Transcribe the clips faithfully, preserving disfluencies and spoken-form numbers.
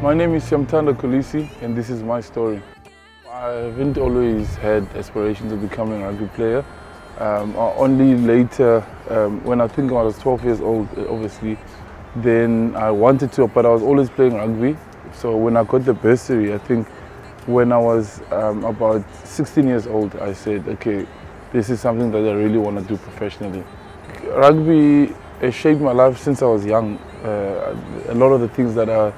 My name is Siyamthanda Kolisi and this is my story. I haven't always had aspirations of becoming a rugby player. Um, only later, um, when I think I was twelve years old, obviously, then I wanted to, but I was always playing rugby. So when I got the bursary, I think when I was um, about sixteen years old, I said, okay, this is something that I really want to do professionally. Rugby has shaped my life since I was young. Uh, a lot of the things that I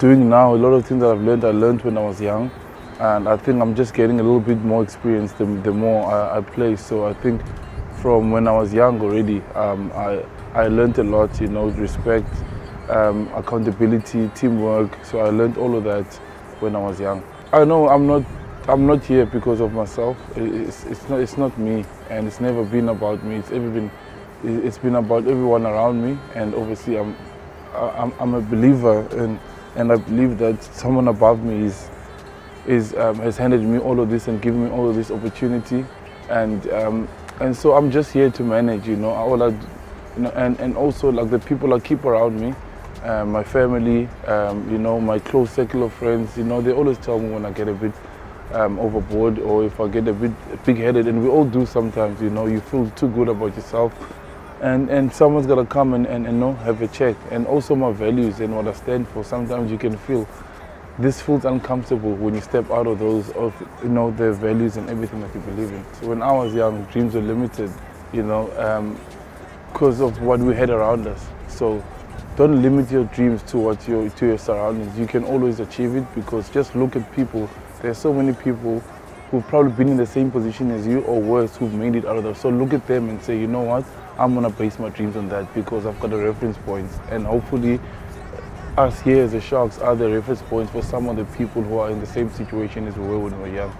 doing now, a lot of things that I've learned, I learned when I was young, and I think I'm just getting a little bit more experience the, the more I, I play. So I think from when I was young already, um, I, I learned a lot, you know, respect, um, accountability, teamwork. So I learned all of that when I was young. I know I'm not, I'm not here because of myself. It's, it's, not, it's not me, and it's never been about me. It's, ever been, it's been about everyone around me, and obviously I'm, I'm, I'm a believer in, and I believe that someone above me is, is, um, has handed me all of this and given me all of this opportunity. And, um, and so I'm just here to manage, you know, all I, you know, and, and also like the people I keep around me, uh, my family, um, you know, my close circle of friends, you know, they always tell me when I get a bit um, overboard or if I get a bit big-headed, and we all do sometimes, you know, you feel too good about yourself. And, and someone's got to come and, and, and know, have a check. And also my values and what I stand for. Sometimes you can feel, this feels uncomfortable when you step out of those, of, you know, their values and everything that you believe in. So when I was young, dreams were limited, you know, um, because of what we had around us. So don't limit your dreams to, what your, to your surroundings. You can always achieve it, because just look at people. There are so many people who've probably been in the same position as you or worse, who've made it out of that. So look at them and say, you know what? I'm gonna base my dreams on that, because I've got a reference point, and hopefully us here as the Sharks are the reference points for some of the people who are in the same situation as we were when we were young.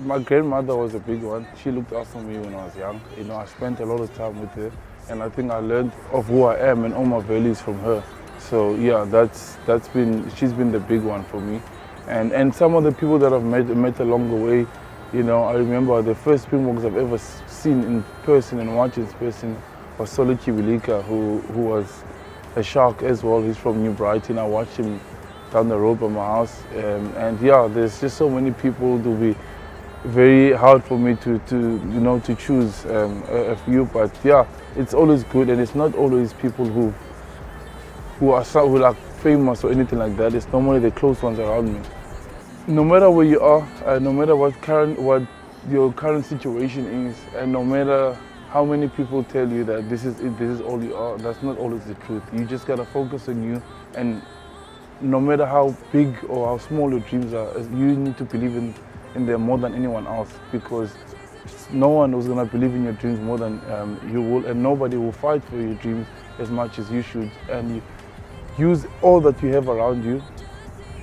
My grandmother was a big one. She looked after me when I was young. You know, I spent a lot of time with her, and I think I learned of who I am and all my values from her. So yeah, that's that's been she's been the big one for me. And and some of the people that I've met met along the way, you know, I remember the first Springboks I've ever seen in person and watched in person was Solichi Wilika, who, who was a Shark as well. He's from New Brighton. I watched him down the road by my house. Um, and yeah, there's just so many people. It will be very hard for me to, to you know, to choose um, a, a few. But yeah, it's always good. And it's not always people who, who, are, who are famous or anything like that. It's normally the close ones around me. No matter where you are, uh, no matter what current, what your current situation is, and no matter how many people tell you that this is it, this is all you are, that's not always the truth. You just gotta focus on you, and no matter how big or how small your dreams are, you need to believe in, in them more than anyone else, because no one is gonna believe in your dreams more than um, you will, and nobody will fight for your dreams as much as you should. And you use all that you have around you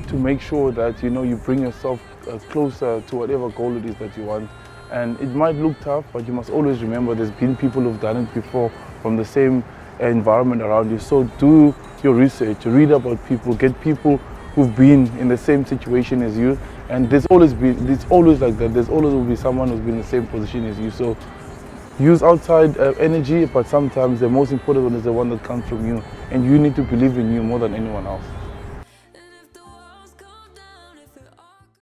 to make sure that, you know, you bring yourself closer to whatever goal it is that you want. And it might look tough, but you must always remember there's been people who've done it before from the same environment around you. So do your research, read about people, get people who've been in the same situation as you. And there's always been, it's always like that. There's always will be someone who's been in the same position as you. So use outside uh, energy, but sometimes the most important one is the one that comes from you. And you need to believe in you more than anyone else.